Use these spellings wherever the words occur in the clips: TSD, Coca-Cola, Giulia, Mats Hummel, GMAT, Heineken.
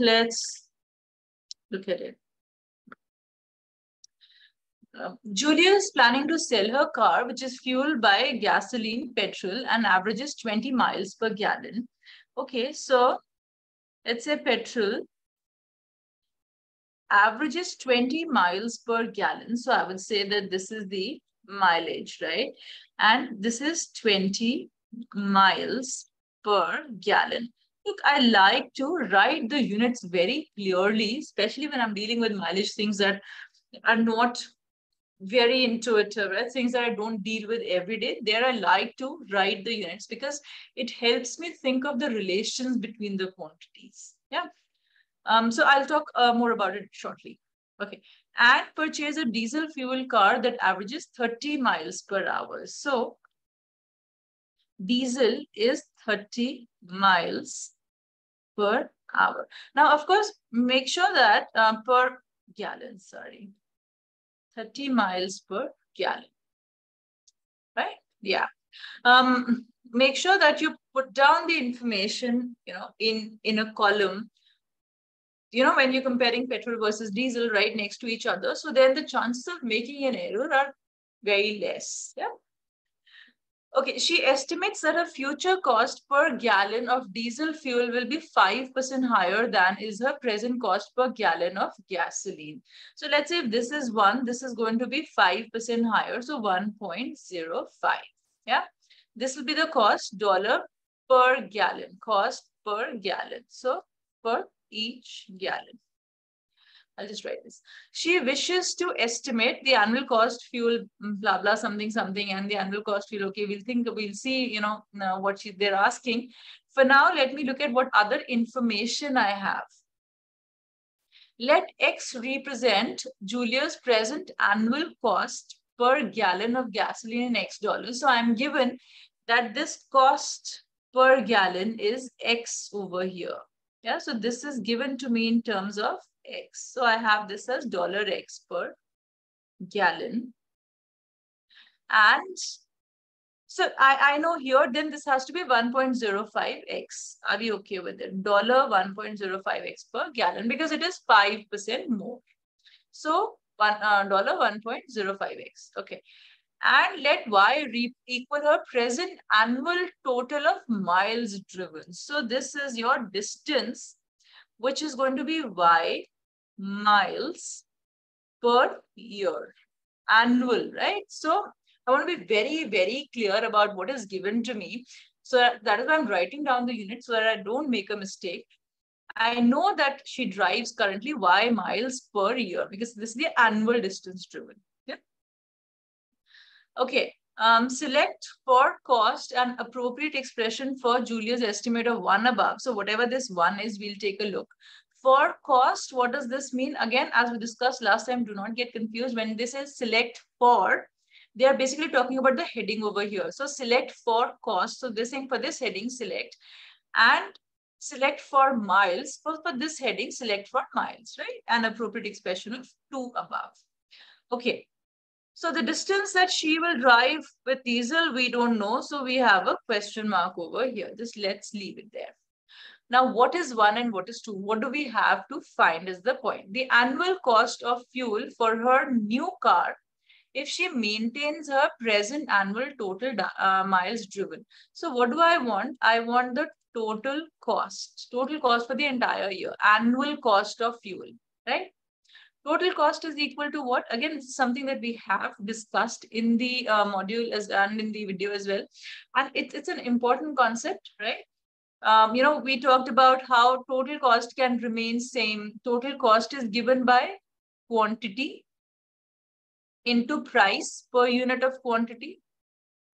Let's look at it. Giulia is planning to sell her car, which is fueled by gasoline, petrol, and averages 20 miles per gallon. Okay, so let's say petrol averages 20 miles per gallon. So I would say that this is the mileage, right? And this is 20 miles per gallon. Look, I like to write the units very clearly, especially when I'm dealing with mileage, things that are not very intuitive, right? Things that I don't deal with every day. There I like to write the units because it helps me think of the relations between the quantities. Yeah. So I'll talk more about it shortly. Okay. And purchase a diesel fuel car that averages 30 miles per hour. So diesel is 30 miles per hour. Now, of course, make sure that per gallon, sorry, 30 miles per gallon, right? Yeah. Make sure that you put down the information, you know, in a column, you know, when you're comparing petrol versus diesel right next to each other. So then the chances of making an error are very less. Yeah. Okay, she estimates that her future cost per gallon of diesel fuel will be 5% higher than is her present cost per gallon of gasoline. So let's say if this is 1, this is going to be 5% higher. So 1.05. Yeah, this will be the cost dollar per gallon, cost per gallon. So per each gallon. I'll just write this. She wishes to estimate the annual cost fuel, blah, blah, something, something, and the annual cost fuel. Okay, we'll see, you know, what they're asking. For now, let me look at what other information I have. Let X represent Giulia's present annual cost per gallon of gasoline in X dollars. So I'm given that this cost per gallon is X over here. Yeah, so this is given to me in terms of X. So I have this as dollar X per gallon. And so I know here, then this has to be 1.05X. Are we okay with it? Dollar 1.05X per gallon because it is 5% more. So dollar 1.05X. Okay. And let Y equal her present annual total of miles driven. So this is your distance, which is going to be Y miles per year, annual, right? So I want to be very, very clear about what is given to me. So that is why I'm writing down the unit so that I don't make a mistake. I know that she drives currently Y miles per year because this is the annual distance driven. Okay, select for cost an appropriate expression for Giulia's estimate of 1 above. So whatever this 1 is, we'll take a look. For cost, what does this mean? Again, as we discussed last time, do not get confused. When they say select for, they are basically talking about the heading over here. So select for cost. So they're saying for this heading, select. And select for miles. For this heading, select for miles, right? An appropriate expression of 2 above. Okay. So the distance that she will drive with diesel, we don't know. So we have a question mark over here. Just let's leave it there. Now, what is 1 and what is 2? What do we have to find is the point. The annual cost of fuel for her new car if she maintains her present annual total miles driven. So what do I want? I want the total cost for the entire year, annual cost of fuel, right? Total cost is equal to what? Again, this is something that we have discussed in the module and in the video as well. And it's an important concept, right? You know, we talked about how total cost can remain same. Total cost is given by quantity into price per unit of quantity.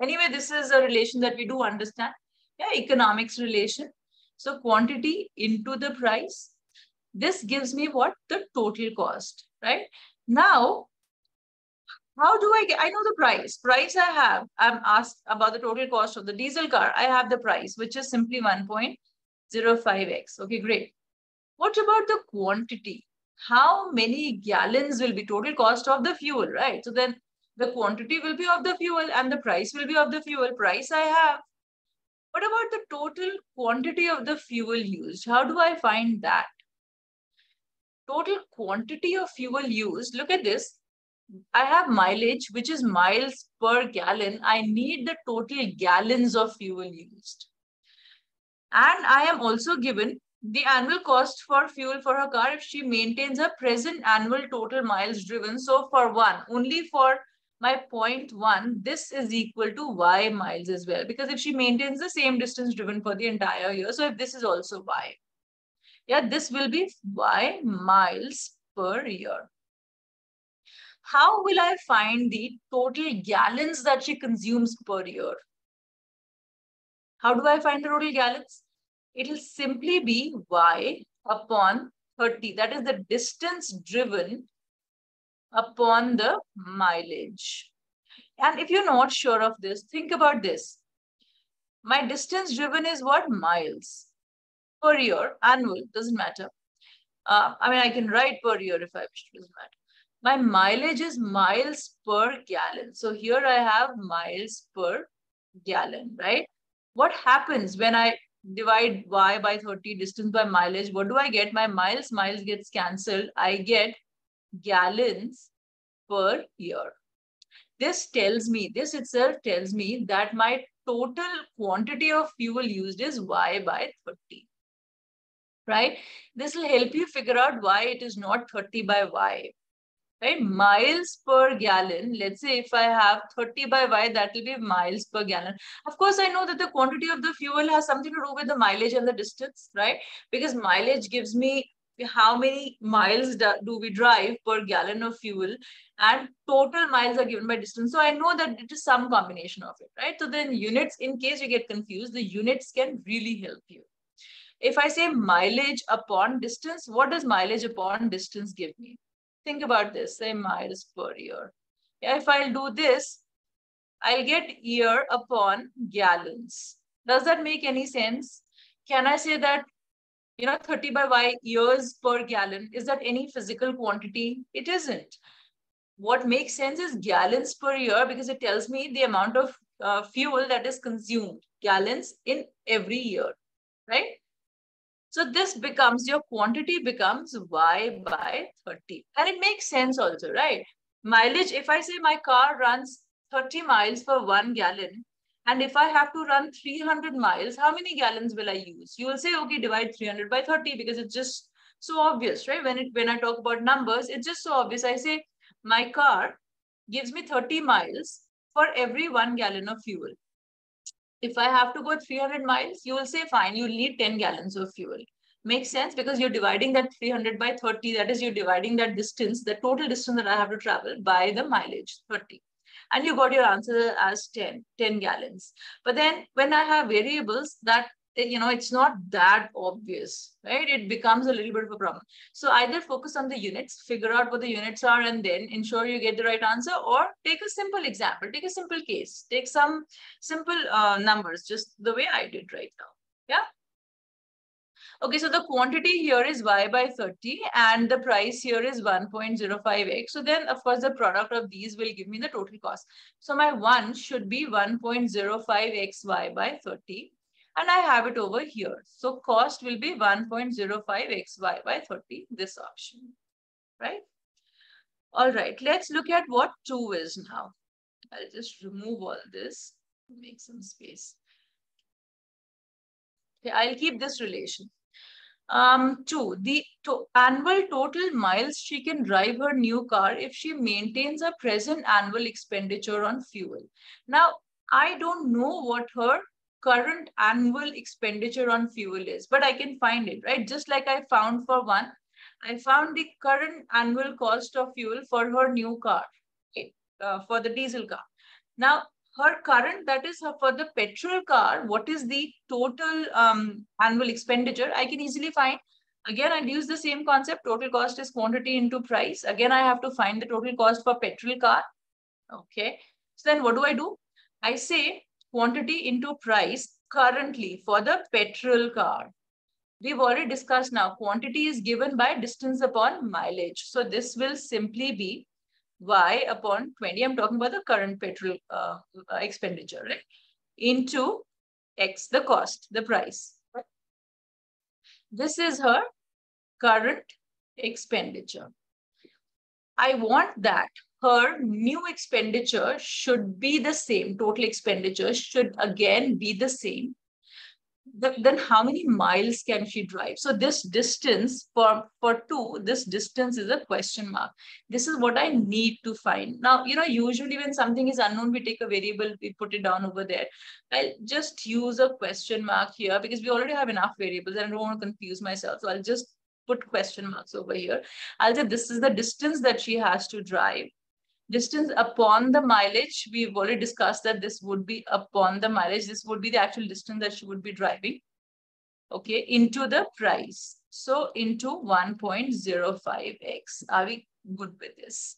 Anyway, this is a relation that we do understand. Yeah, economics relation. So quantity into the price. This gives me what? The total cost, right? Now, how do I get, I know the price. Price I have, I'm asked about the total cost of the diesel car. I have the price, which is simply 1.05X. Okay, great. What about the quantity? How many gallons will be total cost of the fuel, right? So then the quantity will be of the fuel and the price will be of the fuel. Price I have. What about the total quantity of the fuel used? How do I find that? Total quantity of fuel used, look at this. I have mileage, which is miles per gallon. I need the total gallons of fuel used. And I am also given the annual cost for fuel for her car if she maintains her present annual total miles driven. So for one, only for my point one, this is equal to Y miles as well. Because if she maintains the same distance driven for the entire year, so if this is also Y, yeah, this will be Y miles per year. How will I find the total gallons that she consumes per year? How do I find the total gallons? It will simply be Y upon 30. That is the distance driven upon the mileage. And if you're not sure of this, think about this. My distance driven is what? Miles per year, annual, doesn't matter. I mean, I can write per year if I wish, doesn't matter. My mileage is miles per gallon. So here I have miles per gallon, right? What happens when I divide Y by 30, distance by mileage? What do I get? My miles gets cancelled. I get gallons per year. This tells me, this itself tells me that my total quantity of fuel used is Y by 30, right? This will help you figure out why it is not 30 by Y. Right? Miles per gallon, let's say if I have 30 by Y, that will be miles per gallon. Of course, I know that the quantity of the fuel has something to do with the mileage and the distance, right? Because mileage gives me how many miles do we drive per gallon of fuel, and total miles are given by distance. So I know that it is some combination of it, right? So then units, in case you get confused, the units can really help you. If I say mileage upon distance, what does mileage upon distance give me? Think about this, say miles per year. Yeah, if I'll do this, I'll get year upon gallons. Does that make any sense? Can I say that, you know, 30 by Y years per gallon, is that any physical quantity? It isn't. What makes sense is gallons per year, because it tells me the amount of fuel that is consumed, gallons in every year, right? So this becomes, your quantity becomes Y by 30. And it makes sense also, right? Mileage, if I say my car runs 30 miles for 1 gallon, and if I have to run 300 miles, how many gallons will I use? You will say, okay, divide 300 by 30, because it's just so obvious, right? When I talk about numbers, it's just so obvious. I say my car gives me 30 miles for every 1 gallon of fuel. If I have to go 300 miles, you will say, fine, you need 10 gallons of fuel. Makes sense, because you're dividing that 300 by 30. That is, you're dividing that distance, the total distance that I have to travel by the mileage, 30. And you got your answer as 10 gallons. But then when I have variables that, you know, it's not that obvious, right? It becomes a little bit of a problem. So either focus on the units, figure out what the units are, and then ensure you get the right answer, or take a simple example, take a simple case, take some simple numbers, just the way I did right now, yeah? Okay, so the quantity here is Y by 30, and the price here is 1.05x. So then, of course, the product of these will give me the total cost. So my one should be 1.05x Y by 30. And I have it over here. So cost will be 1.05x Y by 30, this option, right? All right, let's look at what 2 is now. I'll just remove all this, make some space. Okay, I'll keep this relation. 2, the annual total miles she can drive her new car if she maintains her present annual expenditure on fuel. Now, I don't know what her current annual expenditure on fuel is, but I can find it, right? Just like I found for one, I found the current annual cost of fuel for her new car, okay, for the diesel car. Now, her current, that is for the petrol car, what is the total annual expenditure? I can easily find. Again, I'll use the same concept. Total cost is quantity into price. Again, I have to find the total cost for petrol car. Okay. So then what do? I say, quantity into price currently for the petrol car. We've already discussed now, quantity is given by distance upon mileage. So this will simply be Y upon 20. I'm talking about the current petrol expenditure, right? Into X, the cost, the price. This is her current expenditure. I want that her new expenditure should be the same. Total expenditure should again be the same. Then how many miles can she drive? So this distance for two, this distance is a question mark. This is what I need to find. Now, you know, usually when something is unknown, we take a variable, we put it down over there. I'll just use a question mark here because we already have enough variables and I don't want to confuse myself. So I'll just put question marks over here. I'll say this is the distance that she has to drive. Distance upon the mileage, we've already discussed that this would be upon the mileage. This would be the actual distance that she would be driving, okay, into the price. So into 1.05x. Are we good with this?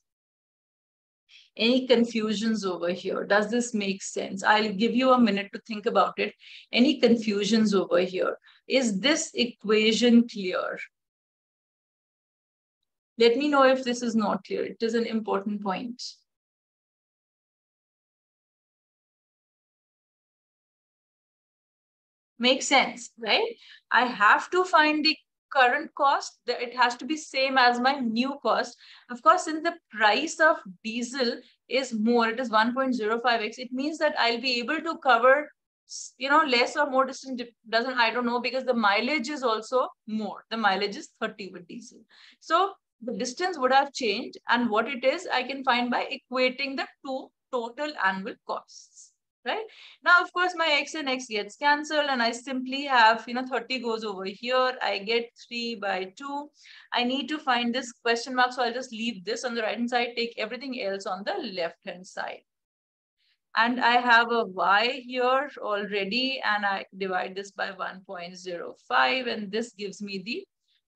Any confusions over here? Does this make sense? I'll give you a minute to think about it. Any confusions over here? Is this equation clear? Let me know if this is not clear. It is an important point. Makes sense, right? I have to find the current cost. It has to be same as my new cost. Of course, since the price of diesel is more, it is 1.05x. It means that I'll be able to cover, you know, less or more distance, doesn't, I don't know, because the mileage is also more. The mileage is 30 with diesel. So the distance would have changed, and what it is, I can find by equating the two total annual costs, right? Now, of course, my X and X gets canceled, and I simply have, you know, 30 goes over here. I get 3/2. I need to find this question mark, so I'll just leave this on the right-hand side, take everything else on the left-hand side. And I have a y here already, and I divide this by 1.05, and this gives me the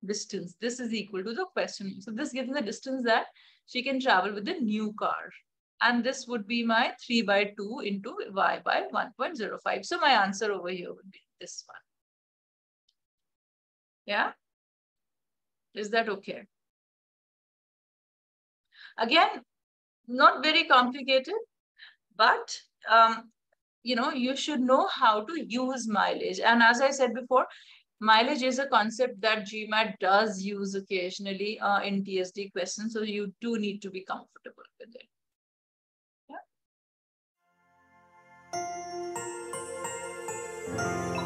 distance. This is equal to the question. So this gives me the distance that she can travel with the new car. And this would be my 3/2 into y by 1.05. So my answer over here would be this one. Yeah? Is that okay? Again, not very complicated. But, you know, you should know how to use mileage. And as I said before, mileage is a concept that GMAT does use occasionally in TSD questions. So you do need to be comfortable with it. Yeah.